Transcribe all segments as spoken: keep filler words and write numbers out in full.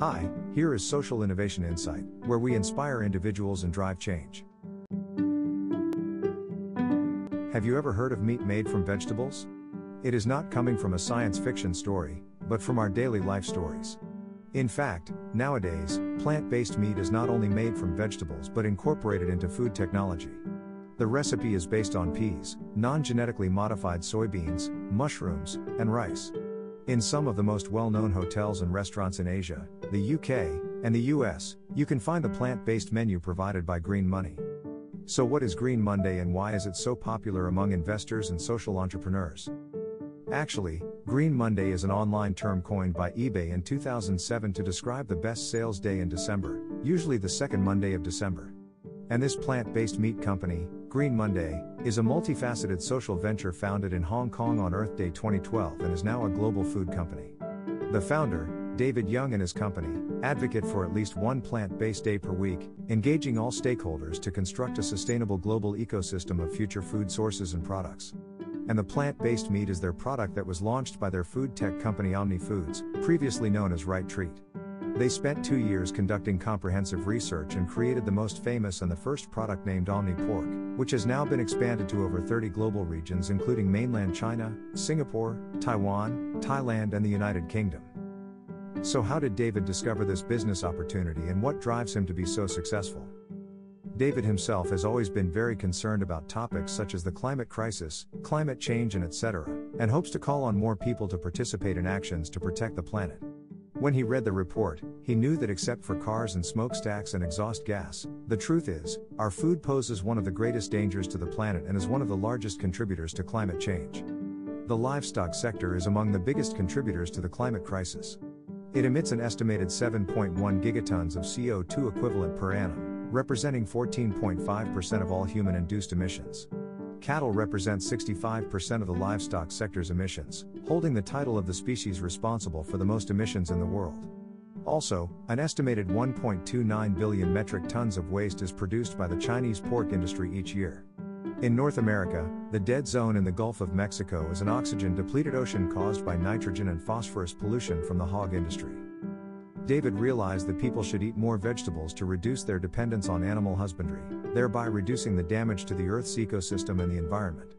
Hi, here is Social Innovation Insight, where we inspire individuals and drive change. Have you ever heard of meat made from vegetables? It is not coming from a science fiction story, but from our daily life stories. In fact, nowadays, plant-based meat is not only made from vegetables but incorporated into food technology. The recipe is based on peas, non-genetically modified soybeans, mushrooms, and rice. In some of the most well-known hotels and restaurants in Asia, the U K, and the U S, you can find the plant-based menu provided by Green Money. So what is Green Monday and why is it so popular among investors and social entrepreneurs? Actually, Green Monday is an online term coined by eBay in two thousand seven to describe the best sales day in December, usually the second Monday of December. And this plant-based meat company, Green Monday, is a multifaceted social venture founded in Hong Kong on Earth Day twenty twelve and is now a global food company. The founder, David Young, and his company advocate for at least one plant-based day per week, engaging all stakeholders to construct a sustainable global ecosystem of future food sources and products. And the plant-based meat is their product that was launched by their food tech company OmniFoods, previously known as Right Treat. They spent two years conducting comprehensive research and created the most famous and the first product named OmniPork, which has now been expanded to over thirty global regions including mainland China, Singapore, Taiwan, Thailand and the United Kingdom. So how did David discover this business opportunity and what drives him to be so successful? David himself has always been very concerned about topics such as the climate crisis, climate change and et cetera, and hopes to call on more people to participate in actions to protect the planet. When he read the report, he knew that except for cars and smokestacks and exhaust gas, the truth is, our food poses one of the greatest dangers to the planet and is one of the largest contributors to climate change. The livestock sector is among the biggest contributors to the climate crisis. It emits an estimated seven point one gigatons of C O two equivalent per annum, representing fourteen point five percent of all human-induced emissions. Cattle represent sixty-five percent of the livestock sector's emissions, holding the title of the species responsible for the most emissions in the world. Also, an estimated one point two nine billion metric tons of waste is produced by the Chinese pork industry each year. In North America, the dead zone in the Gulf of Mexico is an oxygen-depleted ocean caused by nitrogen and phosphorus pollution from the hog industry. David realized that people should eat more vegetables to reduce their dependence on animal husbandry, thereby reducing the damage to the Earth's ecosystem and the environment.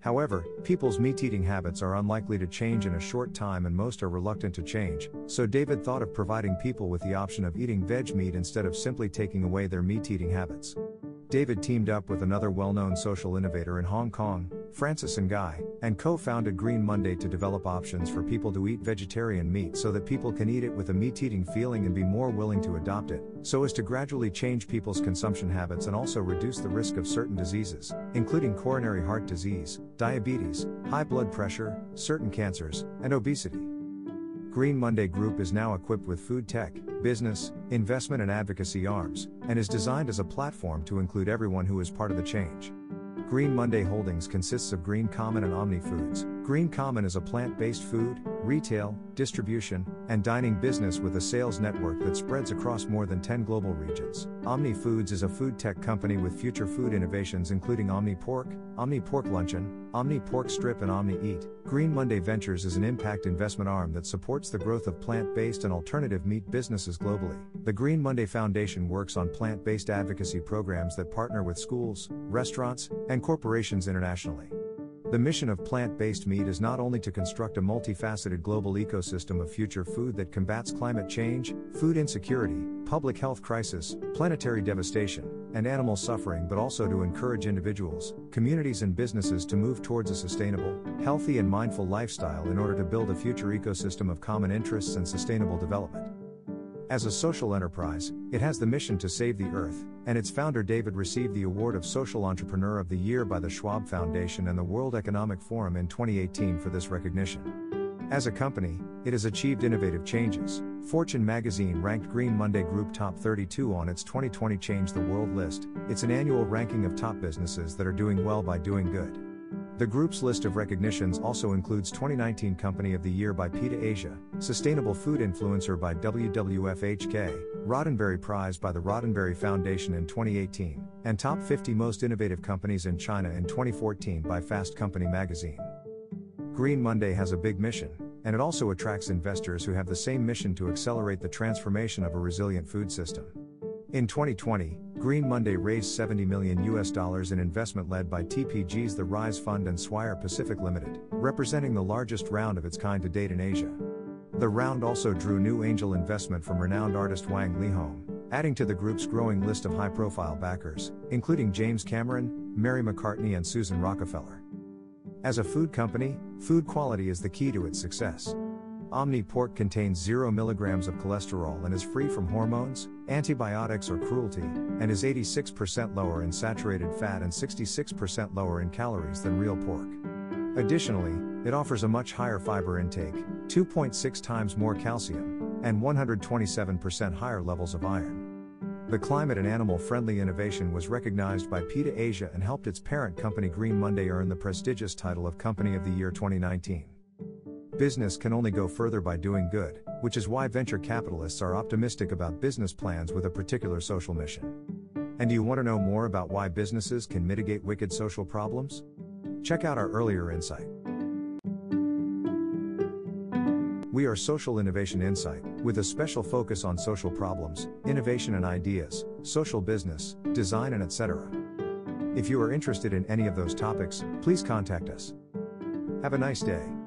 However, people's meat-eating habits are unlikely to change in a short time and most are reluctant to change, so David thought of providing people with the option of eating veg meat instead of simply taking away their meat-eating habits. David teamed up with another well-known social innovator in Hong Kong, Francis Ngai, and co-founded Green Monday to develop options for people to eat vegetarian meat so that people can eat it with a meat-eating feeling and be more willing to adopt it, so as to gradually change people's consumption habits and also reduce the risk of certain diseases, including coronary heart disease, diabetes, high blood pressure, certain cancers, and obesity. Green Monday Group is now equipped with food tech, business, investment and advocacy arms, and is designed as a platform to include everyone who is part of the change. Green Monday Holdings consists of Green Common and OmniFoods. Green Common is a plant-based food, retail, distribution, and dining business with a sales network that spreads across more than ten global regions. OmniFoods is a food tech company with future food innovations including OmniPork, OmniPork Luncheon, OmniPork Strip and OmniEat. Green Monday Ventures is an impact investment arm that supports the growth of plant-based and alternative meat businesses globally. The Green Monday Foundation works on plant-based advocacy programs that partner with schools, restaurants, and corporations internationally. The mission of plant-based meat is not only to construct a multifaceted global ecosystem of future food that combats climate change, food insecurity, public health crisis, planetary devastation, and animal suffering, but also to encourage individuals, communities and businesses to move towards a sustainable, healthy and mindful lifestyle in order to build a future ecosystem of common interests and sustainable development. As a social enterprise, it has the mission to save the earth, and its founder David received the award of Social Entrepreneur of the Year by the Schwab Foundation and the World Economic Forum in twenty eighteen for this recognition. As a company, it has achieved innovative changes. Fortune magazine ranked Green Monday Group top thirty-two on its twenty twenty Change the World list. It's an annual ranking of top businesses that are doing well by doing good. The group's list of recognitions also includes twenty nineteen Company of the Year by PETA Asia, Sustainable Food Influencer by W W F H K, Roddenberry Prize by the Roddenberry Foundation in twenty eighteen, and Top fifty Most Innovative Companies in China in twenty fourteen by Fast Company Magazine. Green Monday has a big mission, and it also attracts investors who have the same mission to accelerate the transformation of a resilient food system. In twenty twenty, Green Monday raised seventy million U S dollars in investment led by T P G's The Rise Fund and Swire Pacific Limited, representing the largest round of its kind to date in Asia. The round also drew new angel investment from renowned artist Wang Leehom, adding to the group's growing list of high-profile backers, including James Cameron, Mary McCartney and Susan Rockefeller. As a food company, food quality is the key to its success. OmniPork contains zero milligrams of cholesterol and is free from hormones, antibiotics or cruelty, and is eighty-six percent lower in saturated fat and sixty-six percent lower in calories than real pork. Additionally, it offers a much higher fiber intake, two point six times more calcium, and one hundred twenty-seven percent higher levels of iron. The climate and animal-friendly innovation was recognized by PETA Asia and helped its parent company Green Monday earn the prestigious title of Company of the Year twenty nineteen. Business can only go further by doing good, which is why venture capitalists are optimistic about business plans with a particular social mission. And do you want to know more about why businesses can mitigate wicked social problems? Check out our earlier insight. We are Social Innovation Insight, with a special focus on social problems, innovation and ideas, social business, design and et cetera. If you are interested in any of those topics, please contact us. Have a nice day.